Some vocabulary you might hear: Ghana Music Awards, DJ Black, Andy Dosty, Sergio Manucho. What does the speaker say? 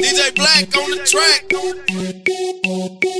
DJ Black on the track.